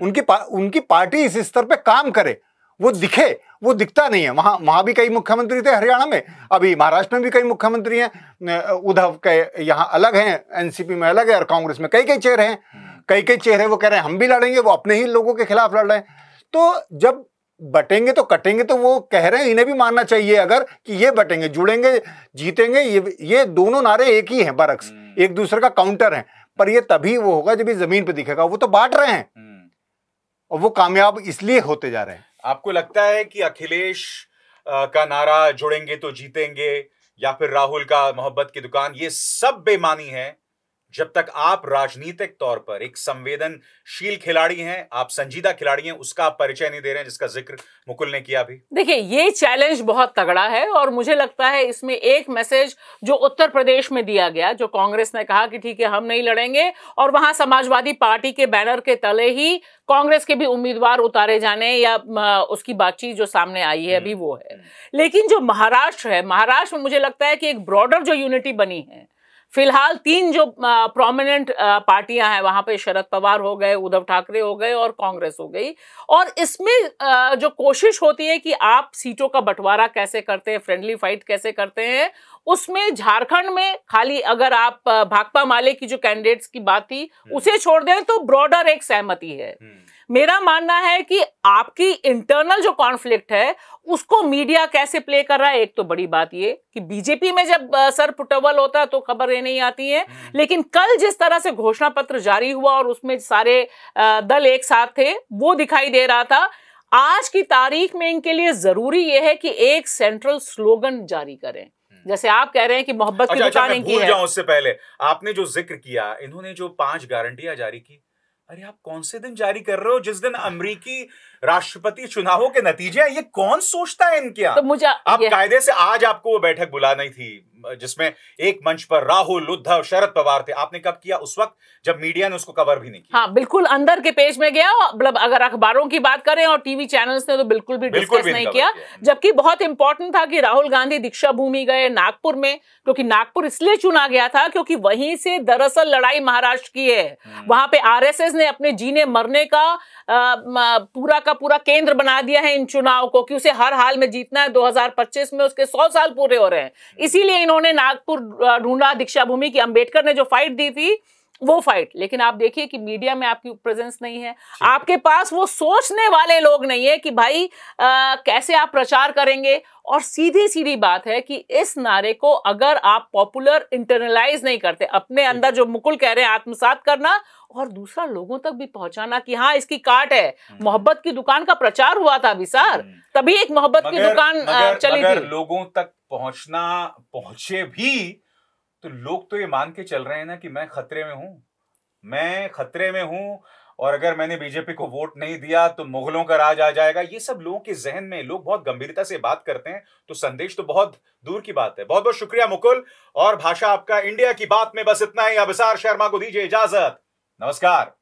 उनकी पार्टी इस स्तर पर काम करे, वो दिखे, वो दिखता नहीं है। वहाँ भी कई मुख्यमंत्री थे हरियाणा में, अभी महाराष्ट्र में भी कई मुख्यमंत्री हैं। उद्धव के यहाँ अलग हैं, NCP में अलग है, और कांग्रेस में कई चेहरे हैं, कई चेहरे वो कह रहे हैं हम भी लड़ेंगे, वो अपने ही लोगों के खिलाफ लड़ रहे हैं। तो जब बटेंगे तो कटेंगे, तो वो कह रहे हैं, इन्हें भी मानना चाहिए अगर कि ये बटेंगे, जुड़ेंगे, जीतेंगे, ये दोनों नारे एक ही हैं, बरक्स एक दूसरे का काउंटर है। पर ये तभी वो होगा जब ये जमीन पर दिखेगा। वो तो बांट रहे हैं और वो कामयाब इसलिए होते जा रहे हैं। आपको लगता है कि अखिलेश का नारा जुड़ेंगे तो जीतेंगे या फिर राहुल का मोहब्बत की दुकान, ये सब बेमानी है। जब तक आप राजनीतिक तौर पर एक संवेदनशील खिलाड़ी हैं, आप संजीदा खिलाड़ी हैं, उसका आप परिचय नहीं दे रहे हैं, जिसका जिक्र मुकुल ने किया भी। देखिए, ये चैलेंज बहुत तगड़ा है और मुझे लगता है इसमें एक मैसेज जो उत्तर प्रदेश में दिया गया, जो कांग्रेस ने कहा कि ठीक है हम नहीं लड़ेंगे और वहां समाजवादी पार्टी के बैनर के तले ही कांग्रेस के भी उम्मीदवार उतारे जाने या उसकी बातचीत जो सामने आई है अभी वो है। लेकिन जो महाराष्ट्र है, महाराष्ट्र में मुझे लगता है कि एक ब्रॉडर जो यूनिटी बनी है, फिलहाल तीन जो प्रोमिनेंट पार्टियां हैं वहां पे, शरद पवार हो गए, उद्धव ठाकरे हो गए और कांग्रेस हो गई, और इसमें जो कोशिश होती है कि आप सीटों का बंटवारा कैसे करते हैं, फ्रेंडली फाइट कैसे करते हैं, उसमें झारखंड में खाली अगर आप भाकपा माले की जो कैंडिडेट्स की बात थी उसे छोड़ दें तो ब्रॉडर एक सहमति है। मेरा मानना है कि आपकी इंटरनल जो कॉन्फ्लिक्ट है उसको मीडिया कैसे प्ले कर रहा है। एक तो बड़ी बात ये कि बीजेपी में जब सर पुटवल होता है तो खबरें नहीं आती हैं, लेकिन कल जिस तरह से घोषणा पत्र जारी हुआ और उसमें सारे दल एक साथ थे वो दिखाई दे रहा था। आज की तारीख में इनके लिए जरूरी यह है कि एक सेंट्रल स्लोगन जारी करें, जैसे आप कह रहे हैं कि मोहब्बत की दुकान नहीं की है। उससे पहले आपने जो जिक्र किया, इन्होंने जो 5 गारंटियां जारी की, अरे आप कौन से दिन जारी कर रहे हो? जिस दिन अमेरिकी राष्ट्रपति चुनावों के नतीजे हैं, ये कौन सोचता है इनके यहाँ? तो मुझे आप कायदे से, आज आपको वो बैठक बुलानी थी जिसमें एक मंच पर राहुल, उद्धव, शरद पवार थे। आपने कब किया? उस वक्त जब मीडिया ने उसको कवर भी नहीं किया। हाँ, बिल्कुल अंदर के पेज में गया। मतलब अगर अखबारों की बात करें और टीवी चैनल्स ने तो बिल्कुल भी नहीं किया, जबकि बहुत इंपॉर्टेंट था कि राहुल गांधी दीक्षा भूमि गए नागपुर में, क्योंकि नागपुर इसलिए चुना गया था क्योंकि वहीं से दरअसल लड़ाई महाराष्ट्र की है। वहां पे आरएसएस ने अपने जीने मरने का पूरा केंद्र बना दिया है इन चुनाव को कि उसे हर हाल में जीतना है। 2025 में उसके 100 साल पूरे हो रहे हैं, इसीलिए इन्होंने नागपुर ढूंढा, दीक्षा भूमि की अंबेडकर ने जो फाइट दी थी वो फाइट। लेकिन आप देखिए कि मीडिया में आपकी प्रेजेंस नहीं है, आपके पास वो सोचने वाले लोग नहीं है कि भाई कैसे आप प्रचार करेंगे। और सीधी बात है कि इस नारे को अगर आप पॉपुलर इंटरनलाइज नहीं करते, अपने अंदर जो मुकुल कह रहे हैं आत्मसात करना और दूसरा लोगों तक भी पहुंचाना कि हाँ इसकी काट है। मोहब्बत की दुकान का प्रचार हुआ था अभिसार, तभी एक मोहब्बत की दुकान चली थी। लोगों तक पहुंचे भी तो लोग तो ये मान के चल रहे हैं ना कि मैं खतरे में हूं और अगर मैंने बीजेपी को वोट नहीं दिया तो मुगलों का राज आ जाएगा। ये सब लोगों के जहन में, लोग बहुत गंभीरता से बात करते हैं, तो संदेश तो बहुत दूर की बात है। बहुत बहुत शुक्रिया मुकुल, और भाषा आपका इंडिया की बात में बस इतना ही। अभिसार शर्मा को दीजिए इजाजत, नमस्कार।